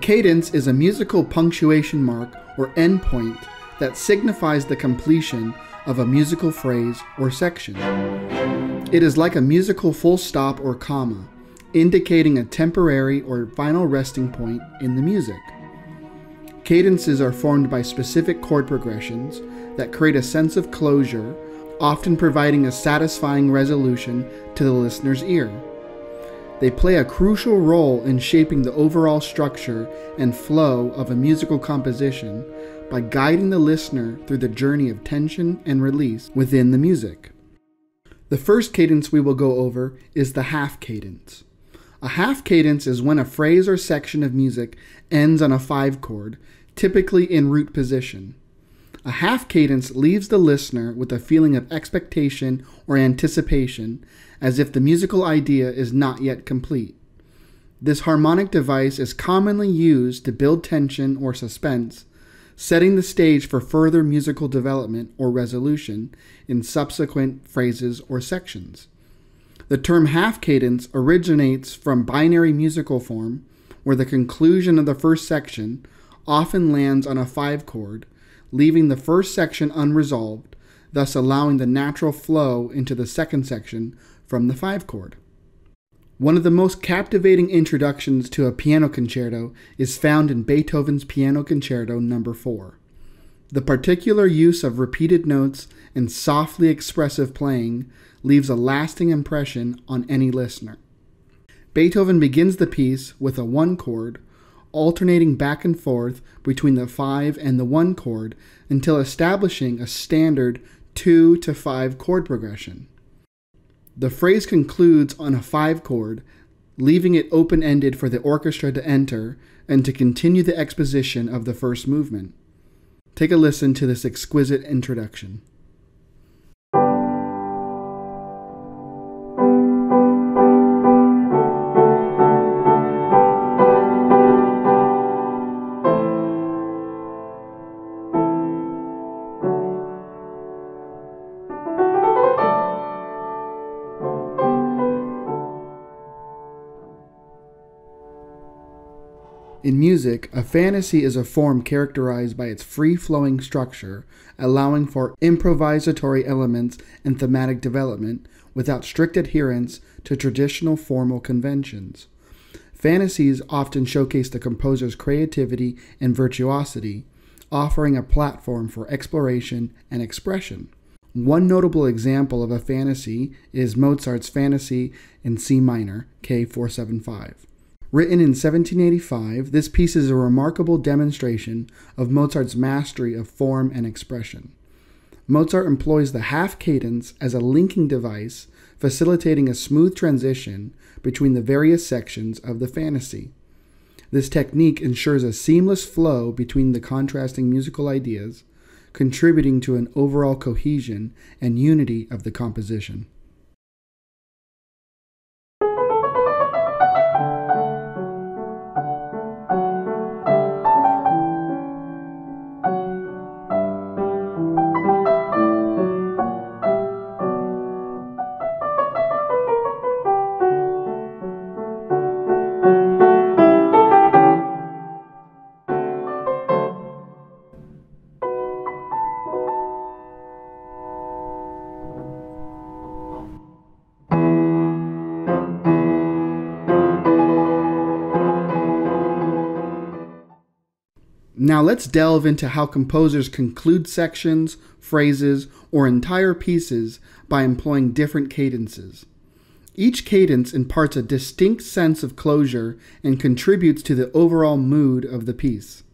cadence is a musical punctuation mark or endpoint that signifies the completion of a musical phrase or section. It is like a musical full stop or comma, indicating a temporary or final resting point in the music. Cadences are formed by specific chord progressions that create a sense of closure, often providing a satisfying resolution to the listener's ear. They play a crucial role in shaping the overall structure and flow of a musical composition by guiding the listener through the journey of tension and release within the music. The first cadence we will go over is the half cadence. A half cadence is when a phrase or section of music ends on a five chord, typically in root position. A half cadence leaves the listener with a feeling of expectation or anticipation, as if the musical idea is not yet complete. This harmonic device is commonly used to build tension or suspense, setting the stage for further musical development or resolution in subsequent phrases or sections. The term half cadence originates from binary musical form, where the conclusion of the first section often lands on a five chord, leaving the first section unresolved, thus allowing the natural flow into the second section from the five chord. One of the most captivating introductions to a piano concerto is found in Beethoven's Piano Concerto No. 4. The particular use of repeated notes and softly expressive playing leaves a lasting impression on any listener. Beethoven begins the piece with a one chord, alternating back and forth between the five and the one chord until establishing a standard 2 to 5 chord progression. The phrase concludes on a five chord, leaving it open-ended for the orchestra to enter and to continue the exposition of the first movement. Take a listen to this exquisite introduction. In music, a fantasy is a form characterized by its free-flowing structure, allowing for improvisatory elements and thematic development without strict adherence to traditional formal conventions. Fantasies often showcase the composer's creativity and virtuosity, offering a platform for exploration and expression. One notable example of a fantasy is Mozart's Fantasy in C minor, K.475. Written in 1785, this piece is a remarkable demonstration of Mozart's mastery of form and expression. Mozart employs the half cadence as a linking device, facilitating a smooth transition between the various sections of the fantasy. This technique ensures a seamless flow between the contrasting musical ideas, contributing to an overall cohesion and unity of the composition. Now let's delve into how composers conclude sections, phrases, or entire pieces by employing different cadences. Each cadence imparts a distinct sense of closure and contributes to the overall mood of the piece.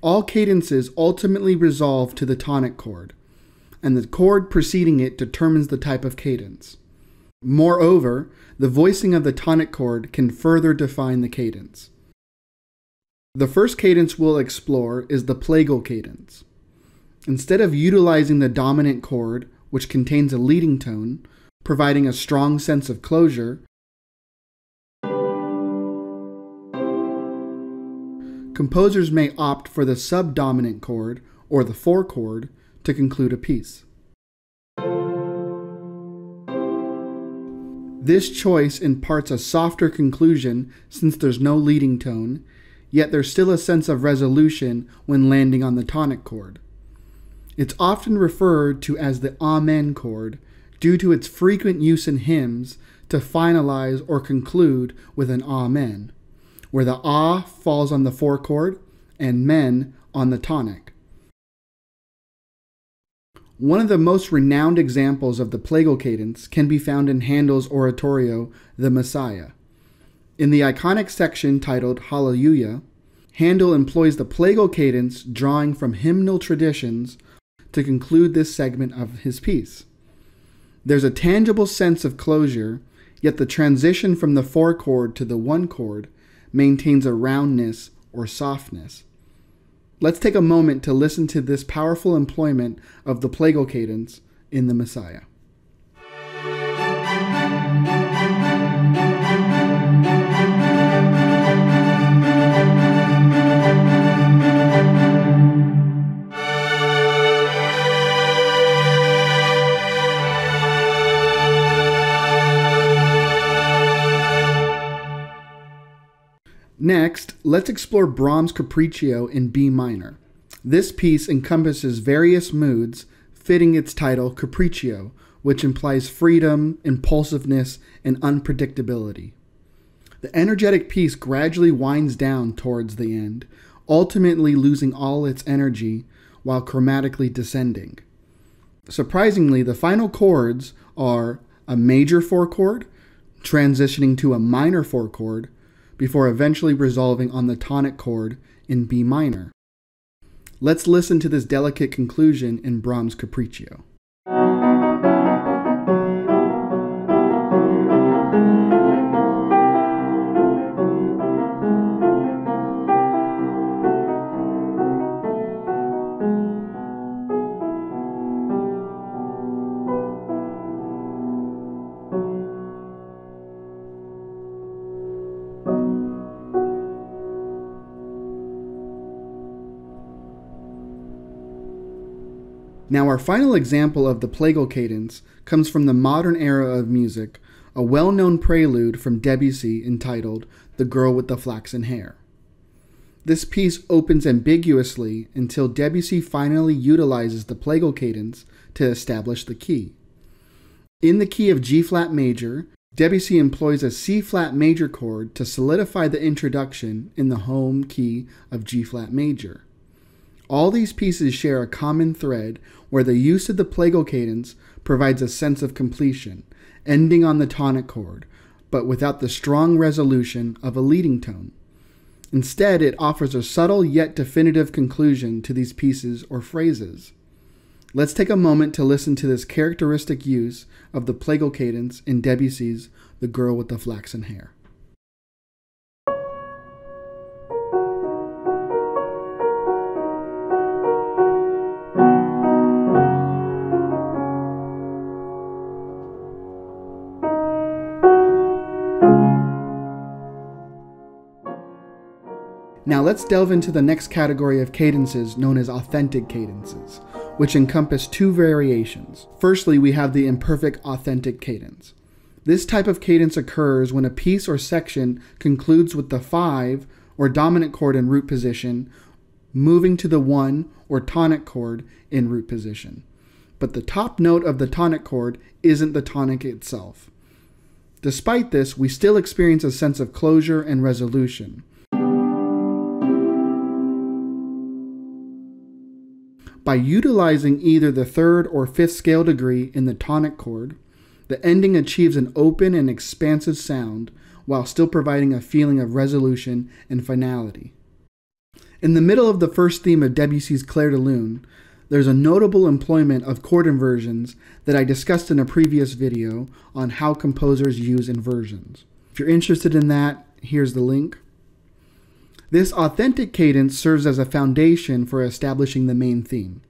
All cadences ultimately resolve to the tonic chord, and the chord preceding it determines the type of cadence. Moreover, the voicing of the tonic chord can further define the cadence. The first cadence we'll explore is the plagal cadence. Instead of utilizing the dominant chord, which contains a leading tone, providing a strong sense of closure, composers may opt for the subdominant chord, or the four chord, to conclude a piece. This choice imparts a softer conclusion since there's no leading tone, yet there's still a sense of resolution when landing on the tonic chord. It's often referred to as the Amen chord due to its frequent use in hymns to finalize or conclude with an Amen, where the Ah falls on the forechord and Men on the tonic. One of the most renowned examples of the plagal cadence can be found in Handel's oratorio, The Messiah. In the iconic section titled Hallelujah, Handel employs the plagal cadence drawing from hymnal traditions to conclude this segment of his piece. There's a tangible sense of closure, yet the transition from the four chord to the one chord maintains a roundness or softness. Let's take a moment to listen to this powerful employment of the plagal cadence in The Messiah. Next, let's explore Brahms' Capriccio in B minor. This piece encompasses various moods, fitting its title Capriccio, which implies freedom, impulsiveness, and unpredictability. The energetic piece gradually winds down towards the end, ultimately losing all its energy while chromatically descending. Surprisingly, the final chords are a major four chord, transitioning to a minor four chord, before eventually resolving on the tonic chord in B minor. Let's listen to this delicate conclusion in Brahms' Capriccio. Now, our final example of the plagal cadence comes from the modern era of music, a well-known prelude from Debussy entitled The Girl with the Flaxen Hair. This piece opens ambiguously until Debussy finally utilizes the plagal cadence to establish the key. In the key of G-flat major, Debussy employs a C-flat major chord to solidify the introduction in the home key of G-flat major. All these pieces share a common thread where the use of the plagal cadence provides a sense of completion, ending on the tonic chord, but without the strong resolution of a leading tone. Instead, it offers a subtle yet definitive conclusion to these pieces or phrases. Let's take a moment to listen to this characteristic use of the plagal cadence in Debussy's The Girl with the Flaxen Hair. Now let's delve into the next category of cadences known as authentic cadences, which encompass two variations. Firstly, we have the imperfect authentic cadence. This type of cadence occurs when a piece or section concludes with the 5 or dominant chord in root position, moving to the 1 or tonic chord in root position. But the top note of the tonic chord isn't the tonic itself. Despite this, we still experience a sense of closure and resolution. By utilizing either the 3rd or 5th scale degree in the tonic chord, the ending achieves an open and expansive sound while still providing a feeling of resolution and finality. In the middle of the first theme of Debussy's Clair de Lune, there's a notable employment of chord inversions that I discussed in a previous video on how composers use inversions. If you're interested in that, here's the link. This authentic cadence serves as a foundation for establishing the main theme.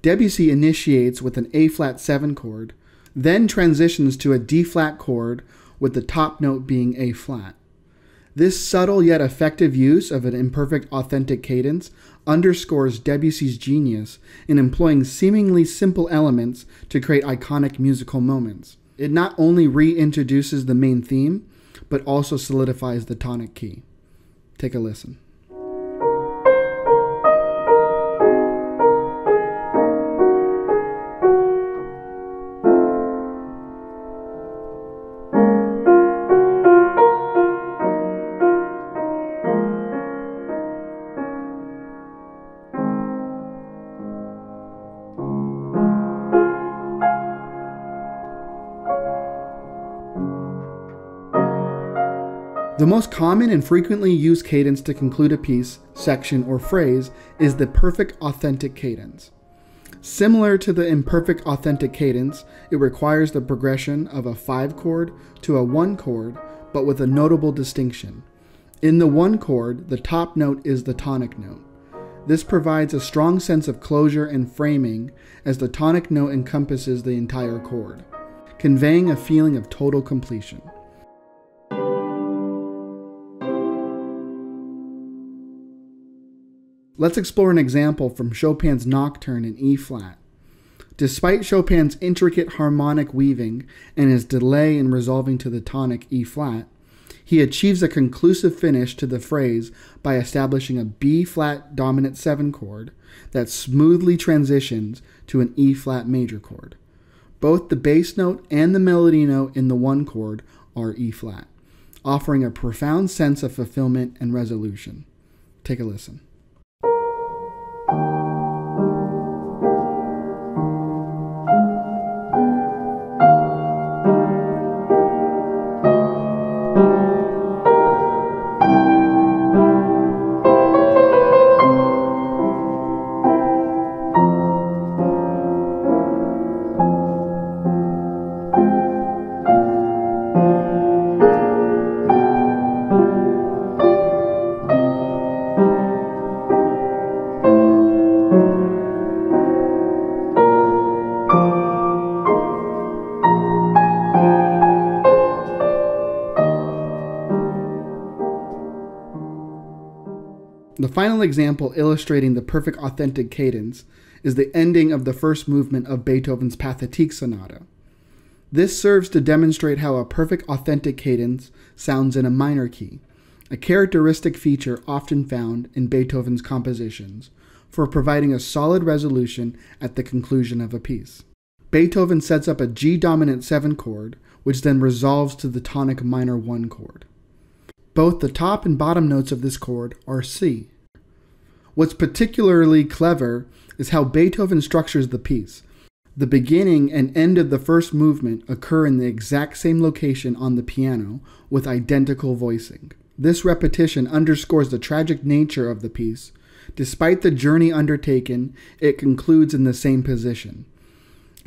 Debussy initiates with an A-flat 7 chord, then transitions to a D-flat chord with the top note being A-flat. This subtle yet effective use of an imperfect authentic cadence underscores Debussy's genius in employing seemingly simple elements to create iconic musical moments. It not only reintroduces the main theme, but also solidifies the tonic key. Take a listen. The most common and frequently used cadence to conclude a piece, section, or phrase is the perfect authentic cadence. Similar to the imperfect authentic cadence, it requires the progression of a 5-chord to a 1-chord, but with a notable distinction. In the 1-chord, the top note is the tonic note. This provides a strong sense of closure and framing, as the tonic note encompasses the entire chord, conveying a feeling of total completion. Let's explore an example from Chopin's Nocturne in E-flat. Despite Chopin's intricate harmonic weaving and his delay in resolving to the tonic E-flat, he achieves a conclusive finish to the phrase by establishing a B-flat dominant 7 chord that smoothly transitions to an E-flat major chord. Both the bass note and the melody note in the 1 chord are E-flat, offering a profound sense of fulfillment and resolution. Take a listen. The final example illustrating the perfect authentic cadence is the ending of the first movement of Beethoven's Pathetique Sonata. This serves to demonstrate how a perfect authentic cadence sounds in a minor key, a characteristic feature often found in Beethoven's compositions, for providing a solid resolution at the conclusion of a piece. Beethoven sets up a G dominant 7 chord, which then resolves to the tonic minor 1 chord. Both the top and bottom notes of this chord are C. What's particularly clever is how Beethoven structures the piece. The beginning and end of the first movement occur in the exact same location on the piano with identical voicing. This repetition underscores the tragic nature of the piece. Despite the journey undertaken, it concludes in the same position.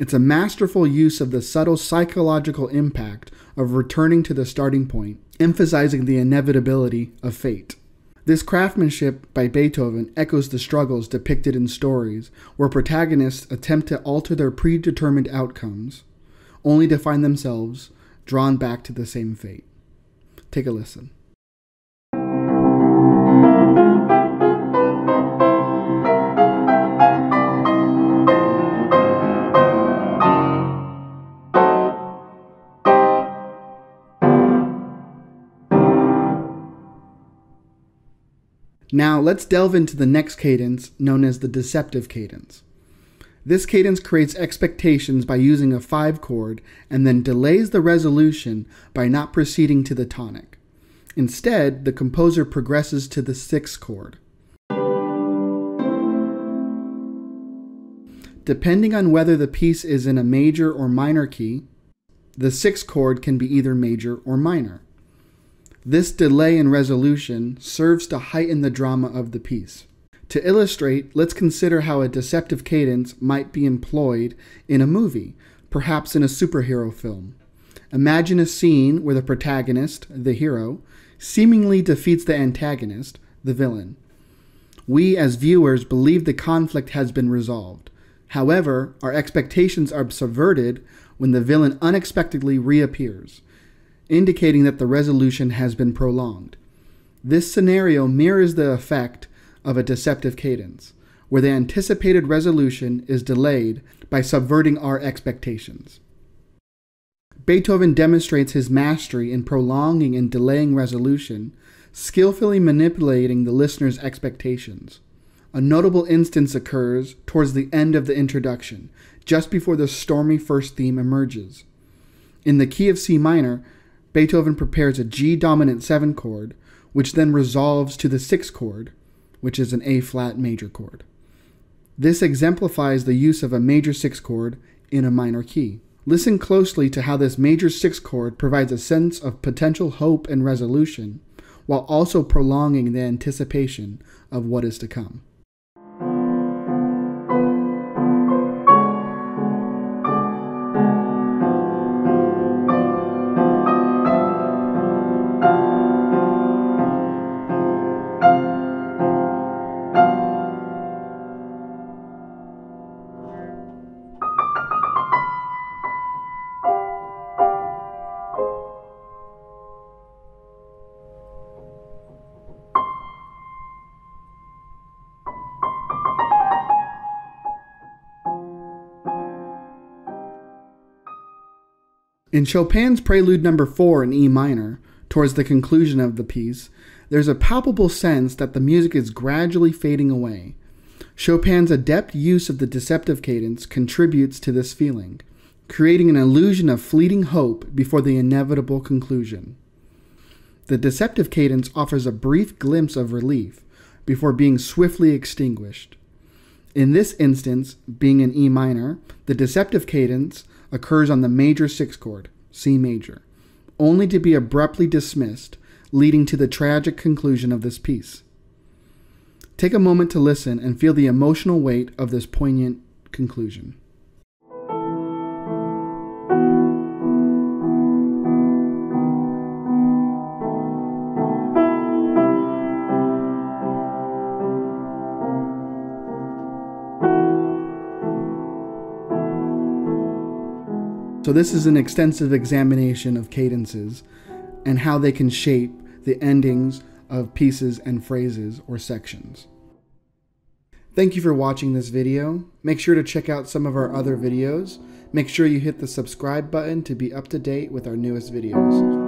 It's a masterful use of the subtle psychological impact of returning to the starting point, emphasizing the inevitability of fate. This craftsmanship by Beethoven echoes the struggles depicted in stories where protagonists attempt to alter their predetermined outcomes, only to find themselves drawn back to the same fate. Take a listen. Now let's delve into the next cadence, known as the deceptive cadence. This cadence creates expectations by using a 5-chord and then delays the resolution by not proceeding to the tonic. Instead, the composer progresses to the 6th chord. Depending on whether the piece is in a major or minor key, the 6th chord can be either major or minor. This delay in resolution serves to heighten the drama of the piece. To illustrate, let's consider how a deceptive cadence might be employed in a movie, perhaps in a superhero film. Imagine a scene where the protagonist, the hero, seemingly defeats the antagonist, the villain. We, as viewers, believe the conflict has been resolved. However, our expectations are subverted when the villain unexpectedly reappears, indicating that the resolution has been prolonged. This scenario mirrors the effect of a deceptive cadence, where the anticipated resolution is delayed by subverting our expectations. Beethoven demonstrates his mastery in prolonging and delaying resolution, skillfully manipulating the listener's expectations. A notable instance occurs towards the end of the introduction, just before the stormy first theme emerges. In the key of C minor, Beethoven prepares a G dominant 7 chord, which then resolves to the 6th chord, which is an A-flat major chord. This exemplifies the use of a major 6th chord in a minor key. Listen closely to how this major 6th chord provides a sense of potential hope and resolution, while also prolonging the anticipation of what is to come. In Chopin's Prelude No. 4 in E minor, towards the conclusion of the piece, there's a palpable sense that the music is gradually fading away. Chopin's adept use of the deceptive cadence contributes to this feeling, creating an illusion of fleeting hope before the inevitable conclusion. The deceptive cadence offers a brief glimpse of relief before being swiftly extinguished. In this instance, being in E minor, the deceptive cadence occurs on the major sixth chord, C major, only to be abruptly dismissed, leading to the tragic conclusion of this piece. Take a moment to listen and feel the emotional weight of this poignant conclusion. So this is an extensive examination of cadences and how they can shape the endings of pieces and phrases or sections. Thank you for watching this video. Make sure to check out some of our other videos. Make sure you hit the subscribe button to be up to date with our newest videos.